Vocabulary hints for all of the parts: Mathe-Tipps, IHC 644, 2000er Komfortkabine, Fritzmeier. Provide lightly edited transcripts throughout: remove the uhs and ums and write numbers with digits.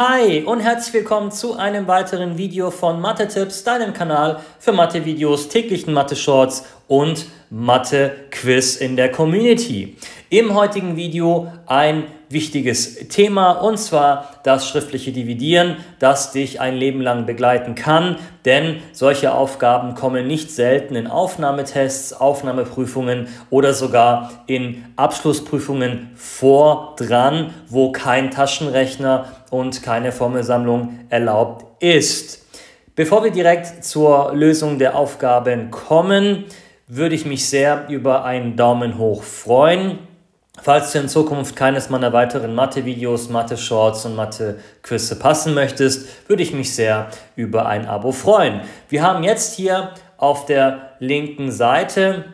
Hi und herzlich willkommen zu einem weiteren Video von Mathe-Tipps, deinem Kanal für Mathe-Videos, täglichen Mathe-Shorts und Mathe-Quiz in der Community. Im heutigen Video ein wichtiges Thema, und zwar das schriftliche Dividieren, das dich ein Leben lang begleiten kann, denn solche Aufgaben kommen nicht selten in Aufnahmetests, Aufnahmeprüfungen oder sogar in Abschlussprüfungen vor dran, wo kein Taschenrechner und keine Formelsammlung erlaubt ist. Bevor wir direkt zur Lösung der Aufgaben kommen, würde ich mich sehr über einen Daumen hoch freuen. Falls du in Zukunft keines meiner weiteren Mathe-Videos, Mathe-Shorts und Mathe-Quizze passen möchtest, würde ich mich sehr über ein Abo freuen. Wir haben jetzt hier auf der linken Seite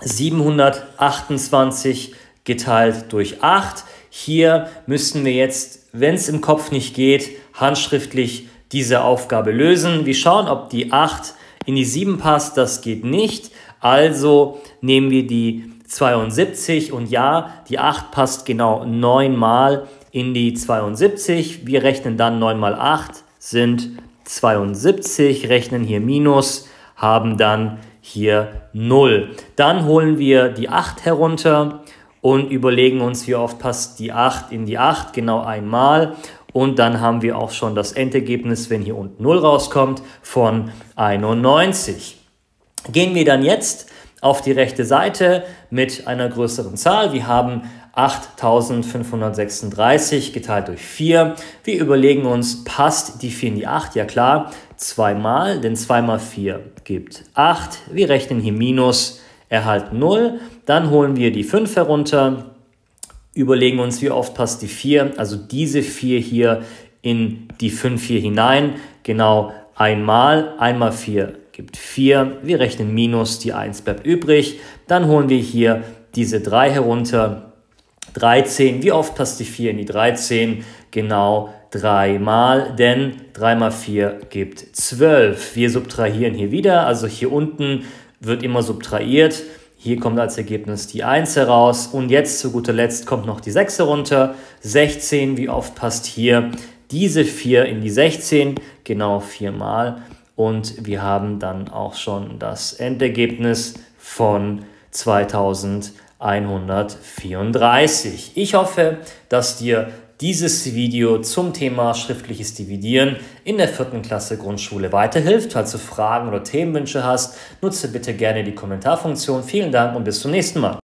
728 geteilt durch 8. Hier müssen wir jetzt, wenn es im Kopf nicht geht, handschriftlich diese Aufgabe lösen. Wir schauen, ob die 8 in die 7 passt. Das geht nicht. Also nehmen wir die 72 und ja, die 8 passt genau 9 mal in die 72. Wir rechnen dann 9 mal 8 sind 72, rechnen hier minus, haben dann hier 0. Dann holen wir die 8 herunter und überlegen uns, wie oft passt die 8 in die 8, genau einmal. Und dann haben wir auch schon das Endergebnis, wenn hier unten 0 rauskommt, von 91. Gehen wir dann jetzt auf die rechte Seite mit einer größeren Zahl. Wir haben 8536 geteilt durch 4. Wir überlegen uns, passt die 4 in die 8? Ja klar, zweimal, denn 2 mal 4 gibt 8. Wir rechnen hier minus, erhalten 0. Dann holen wir die 5 herunter, überlegen uns, wie oft passt die 4, also diese 4 hier in die 5 hier hinein. Genau einmal, 1 mal 4 gibt 4, wir rechnen minus, die 1 bleibt übrig. Dann holen wir hier diese 3 herunter, 13. Wie oft passt die 4 in die 13? Genau 3 mal, denn 3 mal 4 gibt 12. Wir subtrahieren hier wieder, also hier unten wird immer subtrahiert. Hier kommt als Ergebnis die 1 heraus und jetzt zu guter Letzt kommt noch die 6 herunter, 16. Wie oft passt hier diese 4 in die 16? Genau 4 mal. Und wir haben dann auch schon das Endergebnis von 2134. Ich hoffe, dass dir dieses Video zum Thema schriftliches Dividieren in der 4. Klasse Grundschule weiterhilft. Falls du Fragen oder Themenwünsche hast, nutze bitte gerne die Kommentarfunktion. Vielen Dank und bis zum nächsten Mal.